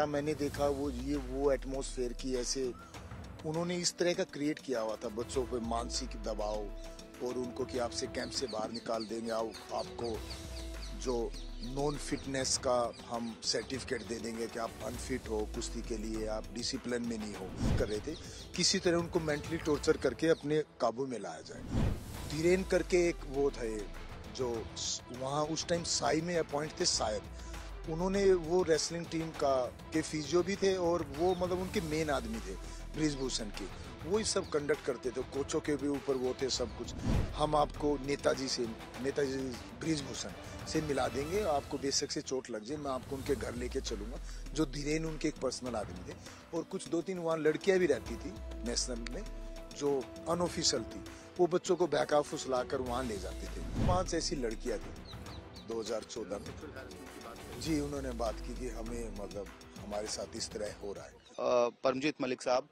मैंने देखा वो एटमॉस्फेयर की ऐसे उन्होंने इस तरह का क्रिएट किया हुआ था बच्चों पे मानसिक दबाव और उनको कि आपसे कैंप से बाहर निकाल देंगे, आपको जो नॉन फिटनेस का हम सर्टिफिकेट दे देंगे कि आप अनफिट हो कुश्ती के लिए, आप डिसिप्लिन में नहीं हो। कर रहे थे किसी तरह उनको मेंटली टॉर्चर करके अपने काबू में लाया जाए। धीरेन करके एक वो थे जो वहाँ उस टाइम साई में अपॉइंट थे शायद, उन्होंने वो रेसलिंग टीम का के फिजियो भी थे और वो मतलब उनके मेन आदमी थे ब्रिजभूषण के, वो ही सब कंडक्ट करते थे। कोचों के भी ऊपर वो थे सब कुछ। हम आपको नेताजी ब्रिजभूषण से मिला देंगे, आपको बेशक से चोट लग जाए, मैं आपको उनके घर लेके चलूँगा। जो धीरेन उनके एक पर्सनल आदमी थे और कुछ 2-3 वहाँ लड़कियाँ भी रहती थी नेशनल में जो अनऑफिशियल थी, वो बच्चों को बहका फुसला कर वहाँ ले जाते थे। 5 ऐसी लड़कियाँ थी 2014 में जी, उन्होंने बात की कि हमें मतलब हमारे साथ इस तरह हो रहा है। परमजीत मलिक साहब,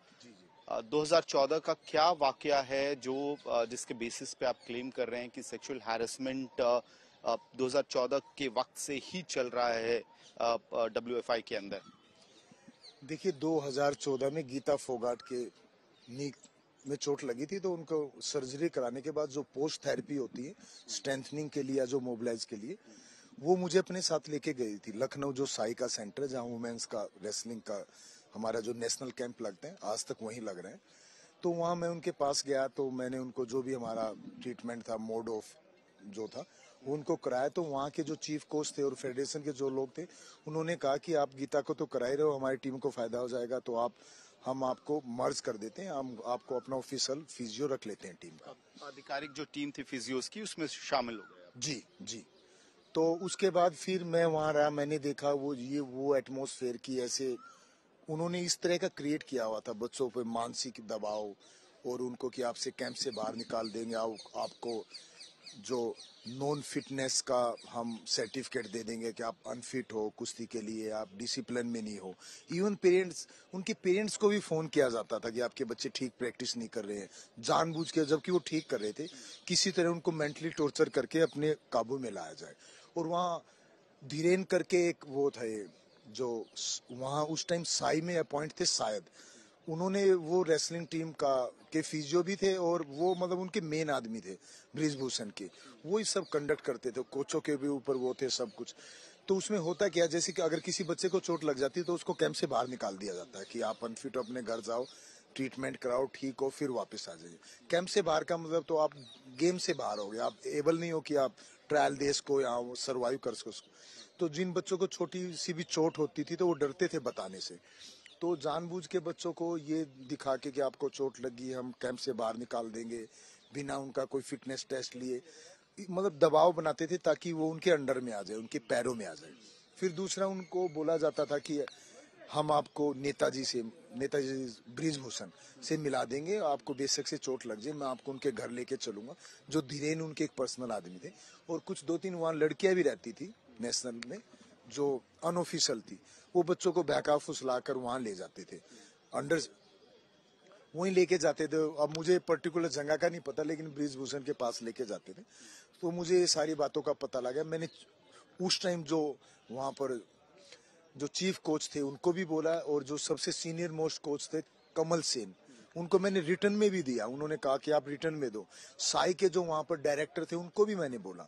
2014 का क्या वाकया है जो जिसके बेसिस पे आप क्लेम कर रहे हैं कि सेक्सुअल हैरेसमेंट 2014 के वक्त से ही चल रहा है WFI के अंदर? देखिए 2014 में गीता फोगाट के नी में चोट लगी थी तो उनको सर्जरी कराने के बाद जो पोस्ट थेरेपी होती है स्ट्रेंथनिंग के लिए या जो मोबिलाइज के लिए, वो मुझे अपने साथ लेके गई थी लखनऊ, जो साई का सेंटर है जहाँ वुमेन्स का रेसलिंग का हमारा जो नेशनल कैंप लगते हैं, आज तक वहीं लग रहे हैं। तो वहाँ मैं उनके पास गया तो मैंने उनको जो भी हमारा ट्रीटमेंट था मोड ऑफ जो था उनको कराया। तो वहाँ के जो चीफ कोच थे और फेडरेशन के जो लोग थे उन्होंने कहा कि आप गीता को तो करा ही रहे हो, हमारी टीम को फायदा हो जाएगा तो हम आपको मर्ज कर देते हैं, हम आपको अपना ऑफिशियल फिजियो रख लेते हैं टीम का। आधिकारिक जो टीम थी फिजियोस की उसमें शामिल हो गए? जी जी। तो उसके बाद फिर मैं वहाँ रहा, मैंने देखा वो एटमॉस्फेयर की ऐसे उन्होंने इस तरह का क्रिएट किया हुआ था बच्चों पे मानसिक दबाव और उनको कि आपसे कैंप से बाहर निकाल देंगे, आपको जो नॉन फिटनेस का हम सर्टिफिकेट दे देंगे कि आप अनफिट हो कुश्ती के लिए, आप डिसिप्लिन में नहीं हो। इवन पेरेंट्स, उनके पेरेंट्स को भी फ़ोन किया जाता था कि आपके बच्चे ठीक प्रैक्टिस नहीं कर रहे हैं जानबूझ के, जबकि वो ठीक कर रहे थे। किसी तरह उनको मेंटली टॉर्चर करके अपने काबू में लाया जाए। और वहाँ धीरेन करके एक वो थे जो वहाँ उस टाइम साई में अपॉइंट थे शायद, उन्होंने वो रेसलिंग टीम का के फिजियो भी थे और वो मतलब उनके मेन आदमी थे ब्रिजभूषण के, वो ही सब कंडक्ट करते थे। कोचों के भी ऊपर वो थे सब कुछ। तो उसमें होता क्या, जैसे कि अगर किसी बच्चे को चोट लग जाती है तो उसको कैंप से बाहर निकाल दिया जाता है कि आप अनफिट हो, अपने घर जाओ, ट्रीटमेंट कराओ, ठीक हो, फिर वापस आ जाइए। कैंप से बाहर का मतलब तो आप गेम से बाहर हो गए, आप एबल नहीं हो कि आप ट्रायल दे सको या सर्वाइव कर सको। तो जिन बच्चों को छोटी सी भी चोट होती थी तो वो डरते थे बताने से, तो जानबूझ के बच्चों को ये दिखा के कि आपको चोट लगी हम कैंप से बाहर निकाल देंगे बिना उनका कोई फिटनेस टेस्ट लिए, मतलब दबाव बनाते थे ताकि वो उनके अंडर में आ जाए, उनके पैरों में आ जाए। फिर दूसरा उनको बोला जाता था कि हम आपको नेताजी ब्रिजभूषण से मिला देंगे, आपको बेशक से चोट लग जाए, मैं आपको उनके घर लेके चलूँगा। जो धीरेन उनके एक पर्सनल आदमी थे और कुछ 2-3 वहाँ लड़कियाँ भी रहती थी नेशनल में जो अनऑफिशियल थी, वो बच्चों को बहका फुसला कर वहाँ ले जाते थे, अंडर वहीं लेके जाते थे। अब मुझे पर्टिकुलर जगह का नहीं पता लेकिन ब्रिजभूषण के पास लेके जाते थे। तो मुझे ये सारी बातों का पता लगा। मैंने उस टाइम जो वहाँ पर जो चीफ कोच थे उनको भी बोला और जो सबसे सीनियर मोस्ट कोच थे कमल सेन, उनको मैंने रिटर्न में भी दिया। उन्होंने कहा कि आप रिटर्न में दो। साई के जो वहाँ पर डायरेक्टर थे उनको भी मैंने बोला।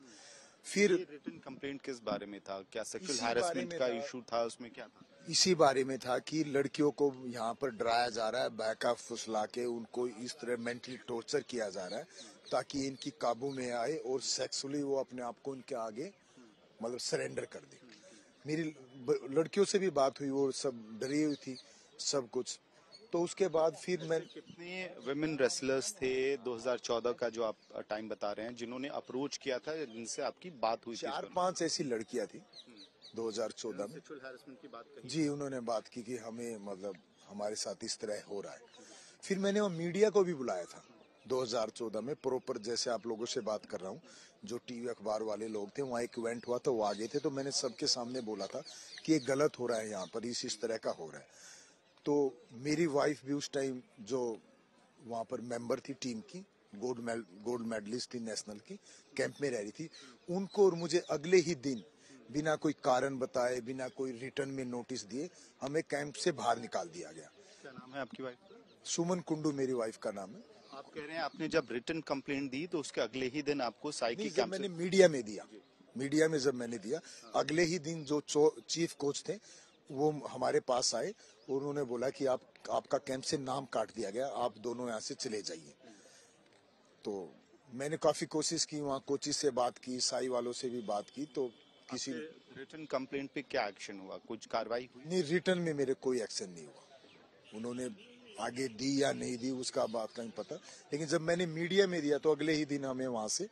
फिर रिटन कंप्लेंट किस बारे में था, क्या सेक्सुअल हैरेसमेंट का इशू था, उसमें क्या था? इसी बारे में था कि लड़कियों को यहाँ पर डराया जा रहा है, बहका फुसला के उनको इस तरह मेंटली टॉर्चर किया जा रहा है ताकि इनकी काबू में आए और सेक्सुअली वो अपने आप को इनके आगे मतलब सरेंडर कर दे। मेरी लड़कियों से भी बात हुई, वो सब डरी हुई थी सब कुछ। तो उसके बाद फिर मैं कितने विमेन रेसलर्स थे 2014 का जो आप टाइम बता रहे हैं जिन्होंने अप्रोच किया था, जिनसे आपकी बात हुई? 4-5 ऐसी लड़कियां थी 2014 में की बात कही जी, उन्होंने बात की कि हमें मतलब हमारे साथ इस तरह हो रहा है। फिर मैंने वो मीडिया को भी बुलाया था 2014 में, प्रॉपर जैसे आप लोगों से बात कर रहा हूँ, जो टीवी अखबार वाले लोग थे। वहाँ एक इवेंट हुआ तो वो आ गए थे, तो मैंने सबके सामने बोला था कि ये गलत हो रहा है, यहाँ पर इस तरह का हो रहा है। तो मेरी वाइफ भी उस टाइम जो वहाँ पर मेंबर थी टीम की, गोल्ड मेडलिस्ट थी नेशनल की, कैंप में रह रही थी। उनको और मुझे अगले ही दिन बिना कोई कारण बताए, बिना कोई रिटर्न में नोटिस दिए हमें कैंप से बाहर निकाल दिया गया। क्या नाम है आपकी वाइफ? सुमन कुंडू मेरी वाइफ का नाम है। आप कह रहे हैं आपने जब रिटर्न कंप्लेंट दी तो उसके अगले ही दिन आपको साइकी कैंप मैंने मीडिया में दिया, मीडिया में जब मैंने दिया अगले ही दिन जो चीफ कोच थे वो हमारे पास आए और उन्होंने बोला कि आपका कैंप से नाम काट दिया गया, आप दोनों यहाँ से चले जाइए। तो मैंने काफी कोशिश की, वहाँ कोचिज से बात की, साई वालों से भी बात की, तो किसी रिटर्न कंप्लेंट पे क्या एक्शन हुआ, कुछ कार्रवाई हुई? नहीं, रिटर्न में मेरे कोई एक्शन नहीं हुआ। उन्होंने आगे दी या नहीं दी उसका बात नहीं पता, लेकिन जब मैंने मीडिया में दिया तो अगले ही दिन हमें वहाँ से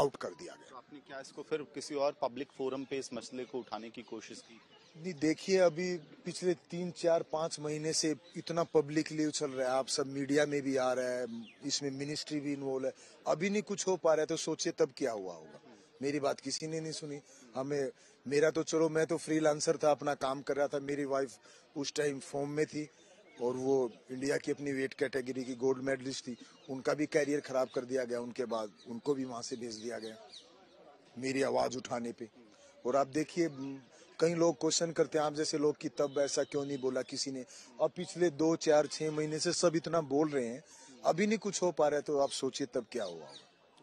आउट कर दिया गया। तो आपने क्या इसको फिर किसी और पब्लिक फोरम पे इस मसले को उठाने की कोशिश की? नहीं, देखिए अभी पिछले 3-4-5 महीने से इतना पब्लिकली उछल रहा है, आप सब मीडिया में भी आ रहा है, इसमें मिनिस्ट्री भी इन्वॉल्व है, अभी नहीं कुछ हो पा रहा है तो सोचिए तब क्या हुआ होगा। मेरी बात किसी ने नहीं सुनी। हमें मेरा तो चलो मैं तो फ्रीलांसर था, अपना काम कर रहा था, मेरी वाइफ उस टाइम फॉर्म में थी और वो इंडिया की अपनी वेट कैटेगरी की गोल्ड मेडलिस्ट थी, उनका भी कैरियर खराब कर दिया गया, उनके बाद उनको भी वहाँ से भेज दिया गया मेरी आवाज़ उठाने पे। और आप देखिए कई लोग क्वेश्चन करते हैं आप जैसे लोग कि तब ऐसा क्यों नहीं बोला किसी ने, अब पिछले 2-4-6 महीने से सब इतना बोल रहे हैं, अभी नहीं कुछ हो पा रहा है तो आप सोचिए तब क्या हुआ।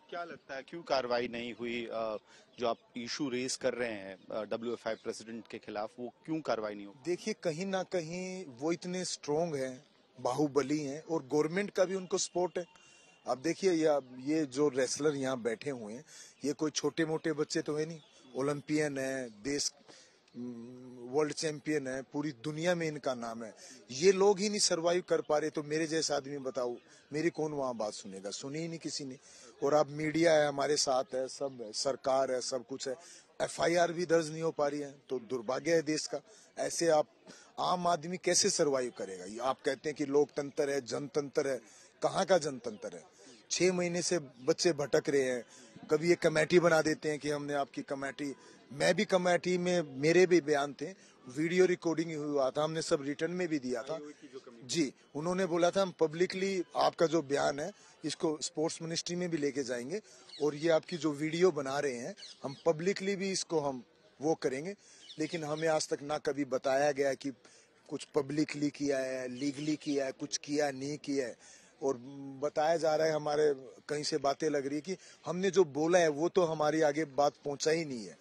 क्या लगता है क्यों कार्रवाई नहीं हुई? जो आप इशू रेज कर रहे हैं WFI प्रेसिडेंट के खिलाफ, वो क्यों कार्रवाई नहीं हुई? देखिए कहीं ना कहीं वो इतने स्ट्रोंग हैं, बाहुबली हैं और गवर्नमेंट का भी उनको सपोर्ट है। आप देखिए ये जो रेसलर यहाँ बैठे हुए हैं ये कोई छोटे मोटे बच्चे तो है नहीं, ओलंपियन है, देश वर्ल्ड चैंपियन है, पूरी दुनिया में इनका नाम है, ये लोग ही नहीं सरवाइव कर पा रहे तो मेरे जैसा आदमी बताओ मेरी कौन वहाँ बात सुनेगा, सुनी ही नहीं किसी ने। और अब मीडिया है हमारे साथ है, सब है, सरकार है, सब कुछ है, FIR भी दर्ज नहीं हो पा रही है तो दुर्भाग्य है देश का। ऐसे आप आम आदमी कैसे सरवाइव करेगा? ये आप कहते हैं कि लोकतंत्र है, जनतंत्र है, कहाँ का जनतंत्र है? 6 महीने से बच्चे भटक रहे हैं, कभी ये कमेटी बना देते हैं कि हमने आपकी कमेटी, मैं भी कमेटी में मेरे भी बयान थे, वीडियो रिकॉर्डिंग हुआ था, हमने सब रिटर्न में भी दिया था जी। उन्होंने बोला था हम पब्लिकली आपका जो बयान है इसको स्पोर्ट्स मिनिस्ट्री में भी लेके जाएंगे और ये आपकी जो वीडियो बना रहे हैं हम पब्लिकली भी इसको हम वो करेंगे, लेकिन हमें आज तक ना कभी बताया गया कि कुछ पब्लिकली किया है, लीगली किया है, कुछ किया नहीं किया है। और बताया जा रहा है हमारे कहीं से बातें लग रही है कि हमने जो बोला है वो तो हमारी आगे बात पहुंचा ही नहीं है,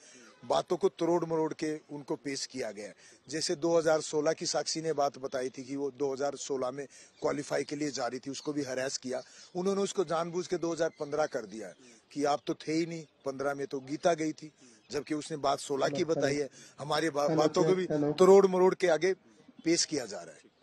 बातों को तोड़ मरोड़ के उनको पेश किया गया है। जैसे 2016 की साक्षी ने बात बताई थी कि वो 2016 में क्वालिफाई के लिए जा रही थी, उसको भी हरास किया, उन्होंने उसको जानबूझ के 2015 कर दिया कि आप तो थे ही नहीं, 15 में तो गीता गई थी, जबकि उसने बात 16 की बताई है। हमारी बातों को भी तोड़ मरोड़ के आगे पेश किया जा रहा है।